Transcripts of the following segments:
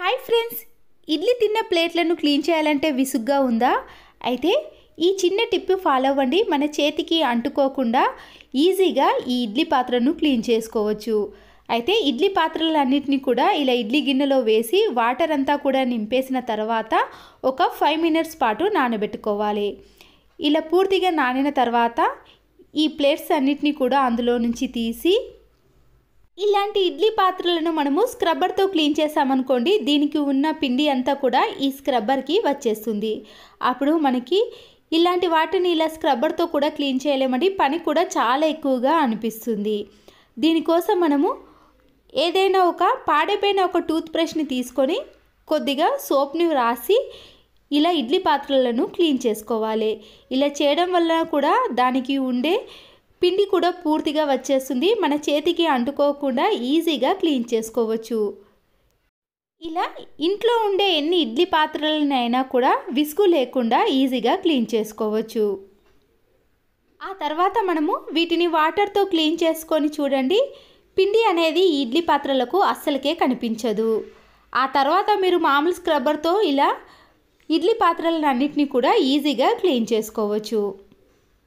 Hi friends, idli తిన్న ప్లేట్లను clean చేయాలంటే విసుగ్గా ఉందా? అయితే ఈ చిన్న టిప్ ఫాలో అవ్వండి. మన చేతికి అంటుకోకుండా ఈజీగా ఈ ఇడ్లీ పాత్రను క్లీన్ చేసుకోవచ్చు. అయితే ఇడ్లీ పాత్రలన్నింటినీ కూడా ఇలా ఇడ్లీ గిన్నెలో వేసి వాటర్ అంతా కూడా నింపేసిన తర్వాత ఒక 5 minutes పాటు నానబెట్టుకోవాలి. ఇలా పూర్తిగా నానిన తర్వాత ఈ ప్లేట్స్ అన్నింటినీ కూడా అందులో నుంచి తీసి, ఇలాంటి ఇడ్లీ పాత్రలను మనము స్క్రబ్బర్తో క్లీన్ చేసామనుకోండి, దీనికి ఉన్న పిండి అంతా కూడా ఈ స్క్రబ్బర్కి వచ్చేస్తుంది. అప్పుడు మనకి ఇలాంటి వాటిని ఇలా స్క్రబ్బర్తో కూడా క్లీన్ చేయలేమండి, పని కూడా చాలా ఎక్కువగా అనిపిస్తుంది. దీనికోసం మనము ఏదైనా ఒక పాడైపోయిన ఒక టూత్ బ్రష్ని తీసుకొని కొద్దిగా సోప్ని రాసి ఇలా ఇడ్లీ పాత్రలను క్లీన్ చేసుకోవాలి. ఇలా చేయడం వల్ల కూడా దానికి ఉండే పిండి కూడా పూర్తిగా వచ్చేస్తుంది, మన చేతికి అంటుకోకుండా ఈజీగా క్లీన్ చేసుకోవచ్చు. ఇలా ఇంట్లో ఉండే ఎన్ని ఇడ్లీ పాత్రలనైనా కూడా విసుగు లేకుండా ఈజీగా క్లీన్ చేసుకోవచ్చు. ఆ తర్వాత మనము వీటిని వాటర్తో క్లీన్ చేసుకొని చూడండి, పిండి అనేది ఈ ఇడ్లీ పాత్రలకు అస్సలకే కనిపించదు. ఆ తర్వాత మీరు మామూలు స్క్రబ్బర్తో ఇలా ఇడ్లీ పాత్రలన్నింటినీ కూడా ఈజీగా క్లీన్ చేసుకోవచ్చు.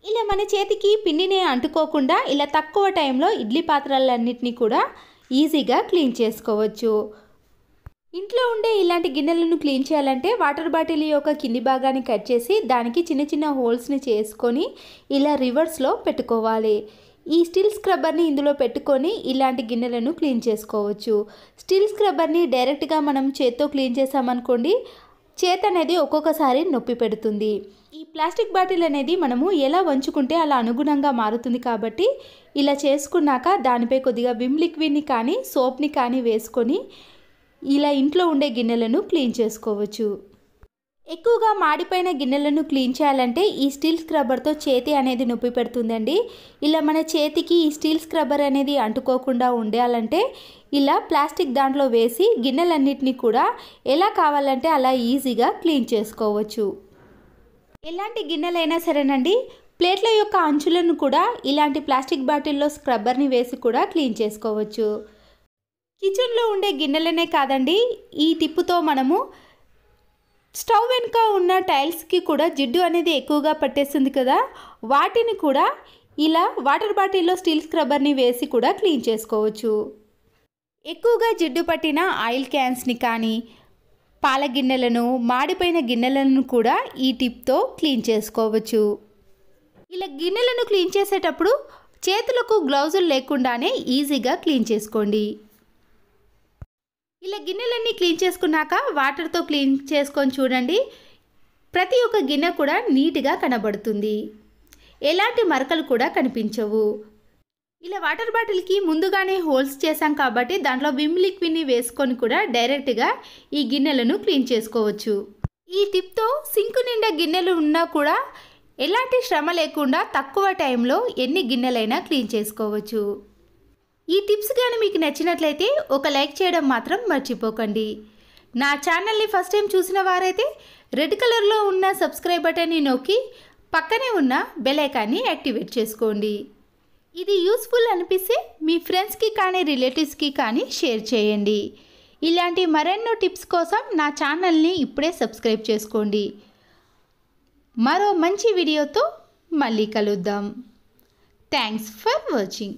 ఇలా మన చేతికి పిండిని అంటుకోకుండా ఇలా తక్కువ టైంలో ఇడ్లీ పాత్రలన్నింటినీ కూడా ఈజీగా క్లీన్ చేసుకోవచ్చు. ఇంట్లో ఉండే ఇలాంటి గిన్నెలను క్లీన్ చేయాలంటే వాటర్ బాటిల్ యొక్క కింది భాగాన్ని కట్ చేసి దానికి చిన్న చిన్న హోల్స్ని చేసుకొని ఇలా రివర్స్లో పెట్టుకోవాలి. ఈ స్టీల్ స్క్రబ్బర్ని ఇందులో పెట్టుకొని ఇలాంటి గిన్నెలను క్లీన్ చేసుకోవచ్చు. స్టీల్ స్క్రబ్బర్ని డైరెక్ట్గా మనం చేత్తో క్లీన్ చేసామనుకోండి, చేతి అనేది ఒక్కొక్కసారి నొప్పి పెడుతుంది. ఈ ప్లాస్టిక్ బాటిల్ అనేది మనము ఎలా వంచుకుంటే అలా అనుగుణంగా మారుతుంది. కాబట్టి ఇలా చేసుకున్నాక దానిపై కొద్దిగా విమ్ లిక్విడ్ని కానీ సోప్ని కానీ వేసుకొని ఇలా ఇంట్లో ఉండే గిన్నెలను క్లీన్ చేసుకోవచ్చు. ఎక్కువగా మాడిపోయిన గిన్నెలను క్లీన్ చేయాలంటే ఈ స్టీల్ స్క్రబ్బర్తో చేతి అనేది నొప్పి పెడుతుందండి. ఇలా మన చేతికి ఈ స్టీల్ స్క్రబ్బర్ అనేది అంటుకోకుండా ఉండాలంటే ఇలా ప్లాస్టిక్ దాంట్లో వేసి గిన్నెలన్నింటినీ కూడా ఎలా కావాలంటే అలా ఈజీగా క్లీన్ చేసుకోవచ్చు. ఎలాంటి గిన్నెలైనా సరేనండి, ప్లేట్ల యొక్క అంచులను కూడా ఇలాంటి ప్లాస్టిక్ బాటిల్లో స్క్రబ్బర్ని వేసి కూడా క్లీన్ చేసుకోవచ్చు. కిచెన్లో ఉండే గిన్నెలనే కాదండి, ఈ టిప్పుతో మనము స్టవ్ వెనుక ఉన్న టైల్స్కి కూడా జిడ్డు అనేది ఎక్కువగా పట్టేస్తుంది కదా, వాటిని కూడా ఇలా వాటర్ బాటిల్లో స్టీల్ స్క్రబ్బర్ని వేసి కూడా క్లీన్ చేసుకోవచ్చు. ఎక్కువగా జిడ్డు పట్టిన ఆయిల్ క్యాన్స్ని కానీ పాల గిన్నెలను, మాడిపోయిన గిన్నెలను కూడా ఈ టిప్తో క్లీన్ చేసుకోవచ్చు. ఇలా గిన్నెలను క్లీన్ చేసేటప్పుడు చేతులకు గ్లౌజులు లేకుండానే ఈజీగా క్లీన్ చేసుకోండి. ఇలా గిన్నెలన్నీ క్లీన్ చేసుకున్నాక వాటర్తో క్లీన్ చేసుకొని చూడండి, ప్రతి ఒక్క గిన్నె కూడా నీట్గా కనబడుతుంది, ఎలాంటి మరకలు కూడా కనిపించవు. ఇలా వాటర్ బాటిల్కి ముందుగానే హోల్స్ చేసాం కాబట్టి దాంట్లో విమ్ లిక్విడ్ని వేసుకొని కూడా డైరెక్ట్గా ఈ గిన్నెలను క్లీన్ చేసుకోవచ్చు. ఈ టిప్తో సింకు నిండా గిన్నెలు ఉన్నా కూడా ఎలాంటి శ్రమ లేకుండా తక్కువ టైంలో ఎన్ని గిన్నెలైనా క్లీన్ చేసుకోవచ్చు. ఈ టిప్స్ కానీ మీకు నచ్చినట్లయితే ఒక లైక్ చేయడం మాత్రం మర్చిపోకండి. నా ఛానల్ని ఫస్ట్ టైం చూసిన వారైతే రెడ్ కలర్లో ఉన్న సబ్స్క్రైబ్ బటన్ని నొక్కి పక్కనే ఉన్న బెల్ ఐకాన్ని యాక్టివేట్ చేసుకోండి. ఇది యూస్ఫుల్ అనిపిస్తే మీ ఫ్రెండ్స్కి కానీ రిలేటివ్స్కి కానీ షేర్ చేయండి. ఇలాంటి మరెన్నో టిప్స్ కోసం నా ఛానల్ని ఇప్పుడే సబ్స్క్రైబ్ చేసుకోండి. మరో మంచి వీడియోతో మళ్ళీ కలుద్దాం. Thanks for watching.